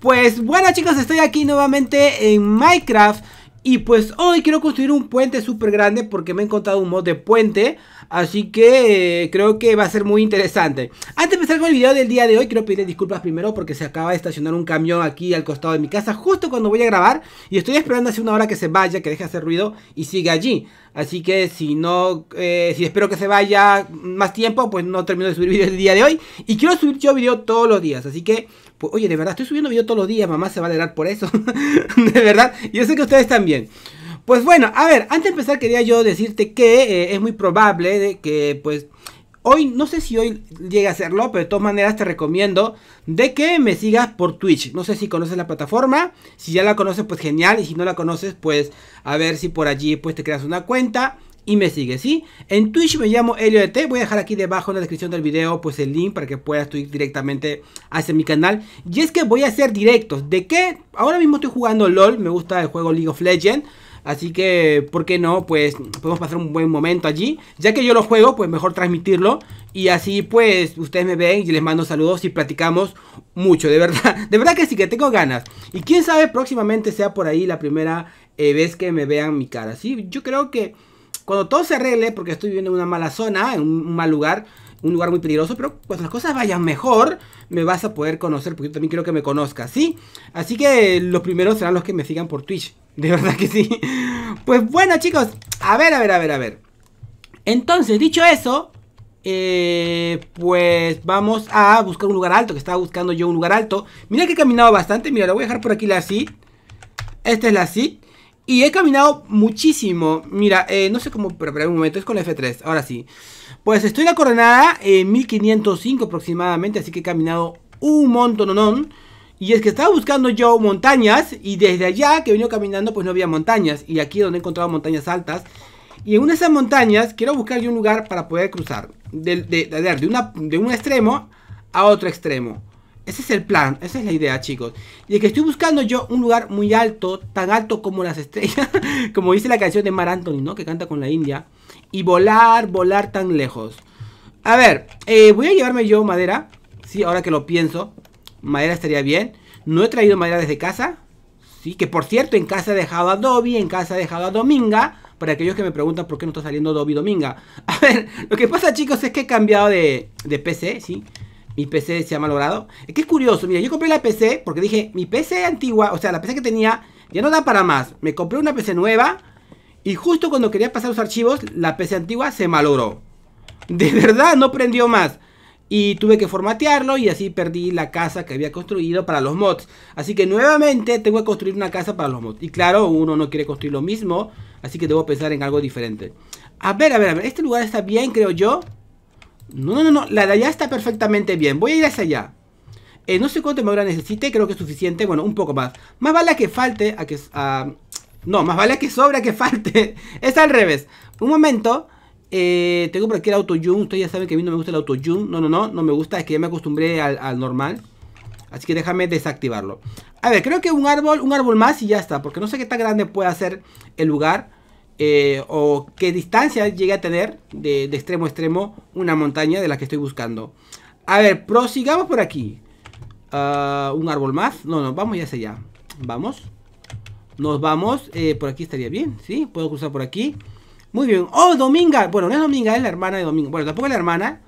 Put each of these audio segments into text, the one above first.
Pues bueno chicos, estoy aquí nuevamente en Minecraft y pues hoy quiero construir un puente súper grande porque me he encontrado un mod de puente. Así que creo que va a ser muy interesante. Antes de empezar con el video del día de hoy, quiero pedir disculpas primero porque se acaba de estacionar un camión aquí al costado de mi casa justo cuando voy a grabar. Y estoy esperando hace una hora que se vaya, que deje hacer ruido y siga allí. Así que si espero que se vaya más tiempo, pues no termino de subir videos el día de hoy. Y quiero subir yo video todos los días, así que... Pues, oye, de verdad, estoy subiendo video todos los días, mamá se va a alegrar por eso. De verdad, yo sé que ustedes también. Pues bueno, a ver, antes de empezar quería yo decirte que es muy probable de que pues... Hoy, no sé si hoy llegue a hacerlo, pero de todas maneras te recomiendo de que me sigas por Twitch. No sé si conoces la plataforma, si ya la conoces pues genial, y si no la conoces pues a ver si por allí pues te creas una cuenta y me sigues, ¿sí? En Twitch me llamo ElioDT, voy a dejar aquí debajo en la descripción del video pues el link para que puedas tú ir directamente hacia mi canal. Y es que voy a hacer directos, ¿de qué? Ahora mismo estoy jugando LOL, me gusta el juego League of Legends. Así que, ¿por qué no? Pues podemos pasar un buen momento allí. Ya que yo lo juego, pues mejor transmitirlo. Y así, pues, ustedes me ven y les mando saludos y platicamos mucho, de verdad. De verdad que sí, que tengo ganas. Y quién sabe, próximamente sea por ahí la primera vez que me vean mi cara, ¿sí? Yo creo que cuando todo se arregle, porque estoy viviendo en una mala zona, en un mal lugar... Un lugar muy peligroso, pero cuando las cosas vayan mejor, me vas a poder conocer, porque yo también quiero que me conozcas, ¿sí? Así que los primeros serán los que me sigan por Twitch, de verdad que sí. Pues bueno chicos, a ver. Entonces, dicho eso, pues vamos a buscar un lugar alto, que estaba buscando yo un lugar alto. Mira que he caminado bastante, mira, lo voy a dejar por aquí la seed. Esta es la seed. Y he caminado muchísimo, mira, no sé cómo, pero un momento, es con F3, ahora sí. Pues estoy en la coordenada 1505 aproximadamente, así que he caminado un montón. Y es que estaba buscando yo montañas y desde allá que he venido caminando pues no había montañas. Y aquí es donde he encontrado montañas altas. Y en una de esas montañas quiero buscar yo un lugar para poder cruzar de un extremo a otro extremo. Ese es el plan, esa es la idea chicos. Y es que estoy buscando yo un lugar muy alto, tan alto como las estrellas, como dice la canción de Mar Anthony, ¿no? Que canta con la India. Y volar tan lejos. A ver, voy a llevarme yo madera. Sí, ahora que lo pienso, madera estaría bien. No he traído madera desde casa. Sí, que por cierto, en casa he dejado a Dobby, en casa he dejado a Dominga. Para aquellos que me preguntan por qué no está saliendo Dobby Dominga. A ver, lo que pasa chicos es que he cambiado de PC, ¿sí? Mi PC se ha malogrado. Es que es curioso, mira, yo compré la PC porque dije, mi PC antigua, o sea, la PC que tenía, ya no da para más. Me compré una PC nueva y justo cuando quería pasar los archivos, la PC antigua se malogró. De verdad, no prendió más. Y tuve que formatearlo y así perdí la casa que había construido para los mods. Así que nuevamente tengo que construir una casa para los mods. Y claro, uno no quiere construir lo mismo, así que debo pensar en algo diferente. A ver, este lugar está bien, creo yo. No, la de allá está perfectamente bien. Voy a ir hacia allá. No sé cuánto madera necesite, creo que es suficiente. Bueno, un poco más. Más vale a que falte a que... No, más vale a que sobre a que falte. Es al revés. Un momento. Tengo por aquí el auto-zoom. Ustedes ya saben que a mí no me gusta el auto-zoom. No me gusta. Es que ya me acostumbré al normal. Así que déjame desactivarlo. A ver, creo que un árbol más y ya está. Porque no sé qué tan grande puede ser el lugar. O qué distancia llegue a tener de extremo a extremo una montaña de la que estoy buscando. A ver, prosigamos por aquí. Un árbol más. No, vamos ya hacia allá. Vamos. Nos vamos. Por aquí estaría bien, ¿sí? Puedo cruzar por aquí. Muy bien. ¡Oh, Dominga! Bueno, no es Dominga, es la hermana de Dominga. Bueno, tampoco es la hermana.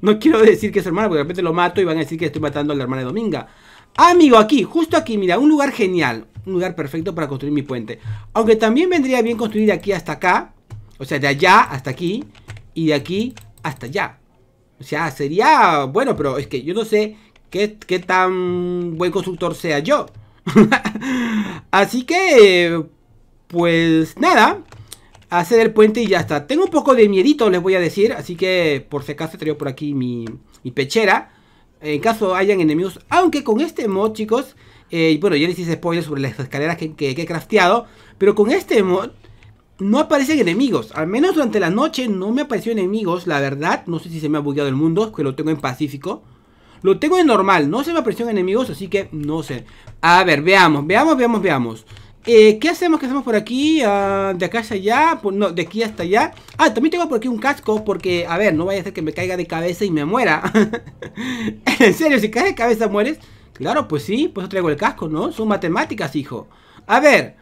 No quiero decir que es hermana porque de repente lo mato y van a decir que estoy matando a la hermana de Dominga. Amigo, aquí, justo aquí, mira, un lugar genial. Un lugar perfecto para construir mi puente. Aunque también vendría bien construir de aquí hasta acá. O sea, de allá hasta aquí. Y de aquí hasta allá. O sea, sería... Bueno, pero es que yo no sé qué tan buen constructor sea yo. Así que... Pues nada. Hacer el puente y ya está. Tengo un poco de miedito, les voy a decir. Así que, por si acaso, traigo por aquí mi pechera. En caso hayan enemigos, aunque con este mod, chicos, bueno, ya les hice spoilers sobre las escaleras que he crafteado, pero con este mod no aparecen enemigos, al menos durante la noche no me apareció enemigos, la verdad, no sé si se me ha bugueado el mundo, que lo tengo en pacífico, lo tengo en normal, no se me aparecieron enemigos, así que no sé. A ver, veamos. ¿Qué hacemos por aquí? ¿De acá hasta allá? Pues no, de aquí hasta allá. Ah, también tengo por aquí un casco porque, a ver, no vaya a ser que me caiga de cabeza y me muera. En serio, si caes de cabeza mueres. Claro, pues sí, por eso traigo el casco, ¿no? Son matemáticas, hijo. A ver,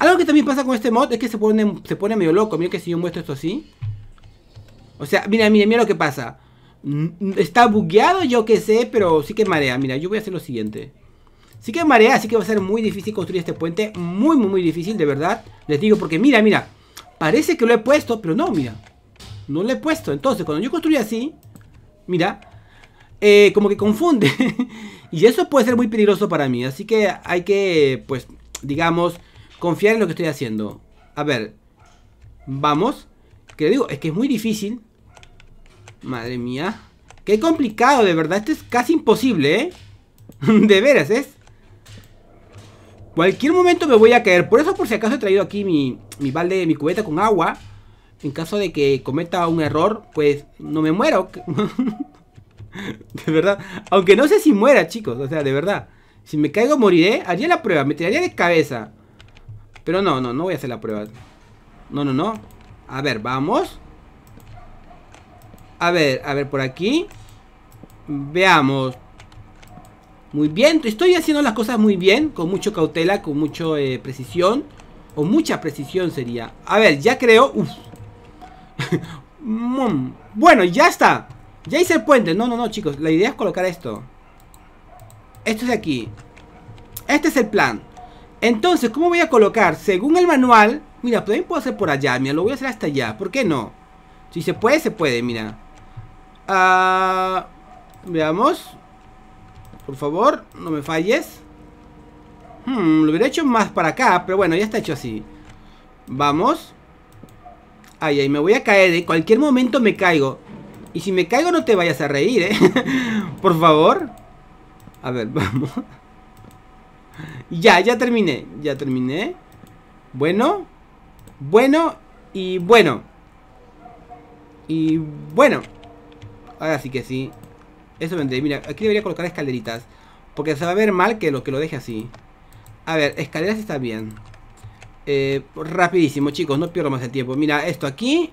algo que también pasa con este mod es que se pone medio loco. Mira que si yo muestro esto así. O sea, mira, mira, mira lo que pasa. Está bugueado, yo qué sé, pero sí que marea. Mira, yo voy a hacer lo siguiente. Sí que marea, así que va a ser muy difícil construir este puente. Muy, muy, muy difícil, de verdad. Les digo, porque mira, mira. Parece que lo he puesto, pero no, mira. No lo he puesto. Entonces, cuando yo construyo así, mira, como que confunde. Y eso puede ser muy peligroso para mí. Así que hay que, pues, digamos, confiar en lo que estoy haciendo. A ver. Vamos. Que le digo, es que es muy difícil. Madre mía. Qué complicado, de verdad. Esto es casi imposible, ¿eh? De veras, ¿eh? Cualquier momento me voy a caer. Por eso, por si acaso, he traído aquí mi balde, mi cubeta con agua. En caso de que cometa un error, pues no me muera. De verdad. Aunque no sé si muera, chicos. O sea, de verdad. Si me caigo, moriré. Haría la prueba. Me tiraría de cabeza. Pero no, no, no voy a hacer la prueba. No, no, no. A ver, vamos. A ver, por aquí. Veamos. Muy bien, estoy haciendo las cosas muy bien, con mucha cautela, con mucha precisión. O mucha precisión sería. A ver, ya creo. Uf. Bueno, ya está. Ya hice el puente. No, no, no, chicos. La idea es colocar esto. Esto es aquí. Este es el plan. Entonces, ¿cómo voy a colocar? Según el manual. Mira, también puedo hacer por allá. Mira, lo voy a hacer hasta allá. ¿Por qué no? Si se puede, se puede, mira. Veamos. Por favor, no me falles. Lo hubiera hecho más para acá, pero bueno, ya está hecho así. Vamos. Ay, ay, me voy a caer, ¿eh? Cualquier momento me caigo. Y si me caigo no te vayas a reír, ¿eh? Por favor. A ver, vamos. Ya, ya terminé. Ya terminé. Bueno. Bueno. Y bueno. Y bueno. Ahora sí que sí. Eso vendré, mira, aquí debería colocar escaleritas. Porque se va a ver mal que lo deje así. A ver, escaleras está bien. Rapidísimo, chicos, no pierdo más el tiempo. Mira, esto aquí.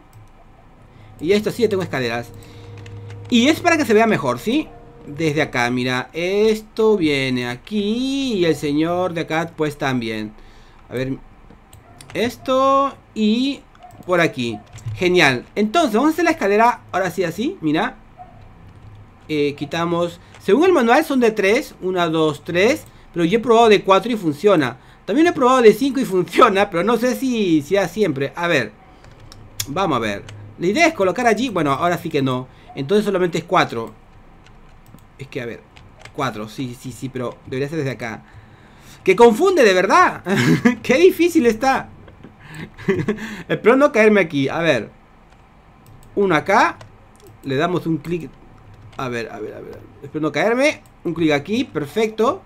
Y esto sí, yo tengo escaleras. Y es para que se vea mejor, ¿sí? Desde acá, mira, esto viene aquí. Y el señor de acá, pues también. A ver. Esto y por aquí. Genial. Entonces, vamos a hacer la escalera ahora sí, así, mira. Quitamos. Según el manual son de 3, 1, 2, 3. Pero yo he probado de 4 y funciona. También he probado de 5 y funciona. Pero no sé si sea siempre. A ver, vamos a ver. La idea es colocar allí, bueno, ahora sí que no. Entonces solamente es 4. Es que a ver, 4, sí, sí, sí, pero debería ser desde acá. Que confunde de verdad. Qué difícil está. Espero no caerme aquí. A ver, uno acá. Le damos un clic. A ver, a ver, a ver. Espero no caerme. Un clic aquí, perfecto.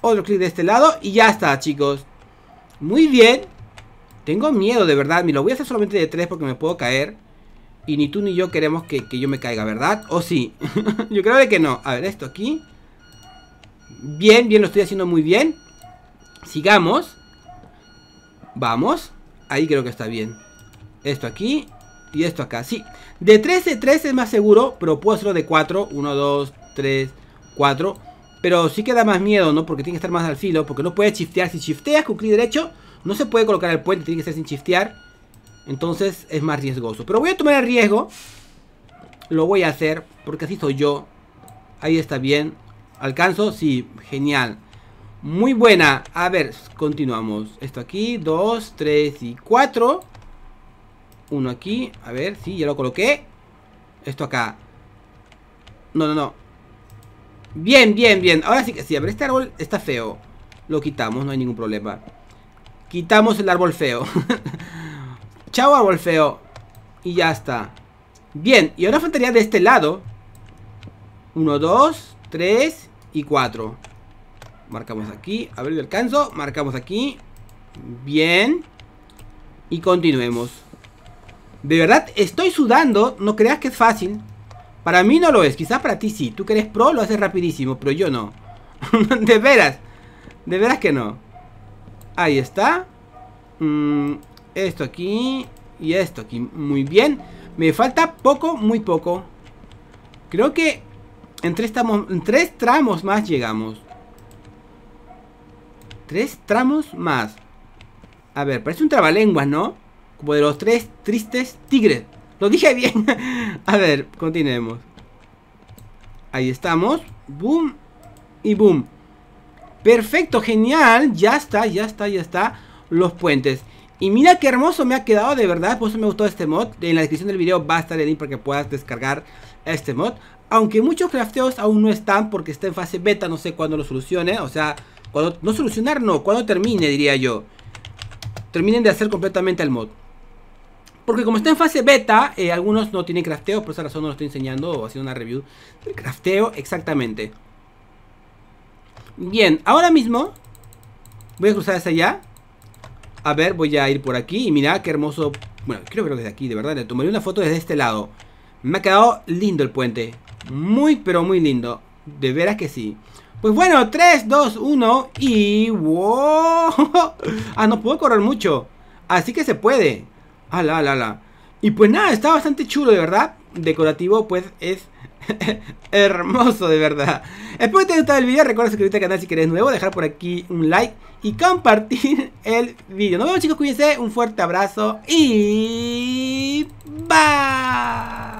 Otro clic de este lado. Y ya está, chicos. Muy bien. Tengo miedo, de verdad. Me lo voy a hacer solamente de 3 porque me puedo caer. Y ni tú ni yo queremos que yo me caiga, ¿verdad? ¿O sí? Yo creo de que no. A ver, esto aquí. Bien, bien, lo estoy haciendo muy bien. Sigamos. Vamos. Ahí creo que está bien. Esto aquí. Y esto acá, sí. De 3 en 3 es más seguro, pero puedo hacerlo de 4. 1, 2, 3, 4. Pero sí que da más miedo, ¿no? Porque tiene que estar más al filo, porque no puedes shiftear. Si shifteas con clic derecho, no se puede colocar el puente, tiene que ser sin shiftear. Entonces es más riesgoso. Pero voy a tomar el riesgo. Lo voy a hacer, porque así soy yo. Ahí está bien. ¿Alcanzo? Sí, genial. Muy buena. A ver, continuamos. Esto aquí, 2, 3 y 4. Uno aquí, a ver, sí, ya lo coloqué. Esto acá. No, no, no. Bien, bien, bien, ahora sí que sí. A ver, este árbol está feo. Lo quitamos, no hay ningún problema. Quitamos el árbol feo. Chao, árbol feo. Y ya está. Bien, y ahora faltaría de este lado. 1, 2, 3 y 4. Marcamos aquí, a ver, lo alcanzo. Marcamos aquí. Bien. Y continuemos. De verdad, estoy sudando, no creas que es fácil. Para mí no lo es, quizás para ti sí. Tú que eres pro, lo haces rapidísimo, pero yo no. De veras que no. Ahí está. Esto aquí y esto aquí, muy bien. Me falta poco, muy poco. Creo que En tres tramos más llegamos. 3 tramos más. A ver, parece un trabalenguas, ¿no? Como de los 3 tristes tigres. Lo dije bien. A ver, continuemos. Ahí estamos. Boom y boom. Perfecto, genial. Ya está, ya está, ya está. Los puentes. Y mira qué hermoso me ha quedado, de verdad. Por eso me gustó este mod. En la descripción del video va a estar el link para que puedas descargar este mod. Aunque muchos crafteos aún no están porque está en fase beta. No sé cuándo lo solucione. O sea, cuando, no solucionar, no. Cuando termine, diría yo. Terminen de hacer completamente el mod. Porque como está en fase beta, algunos no tienen crafteo. Por esa razón no lo estoy enseñando o haciendo una review del crafteo exactamente. Bien, ahora mismo voy a cruzar hacia allá. A ver, voy a ir por aquí. Y mirá qué hermoso. Bueno, creo que es de aquí, de verdad. Le tomaré una foto desde este lado. Me ha quedado lindo el puente. Muy, pero muy lindo. De veras que sí. Pues bueno, 3, 2, 1 y... ¡Wow! Ah, no puedo correr mucho. Así que se puede. ¡Ala, ala, ala! Y pues nada, está bastante chulo, de verdad. Decorativo, pues es hermoso, de verdad. Espero que te haya gustado el video. Recuerda suscribirte al canal si querés nuevo. Dejar por aquí un like y compartir el video. Nos vemos, chicos. Cuídense. Un fuerte abrazo y... ¡Bye!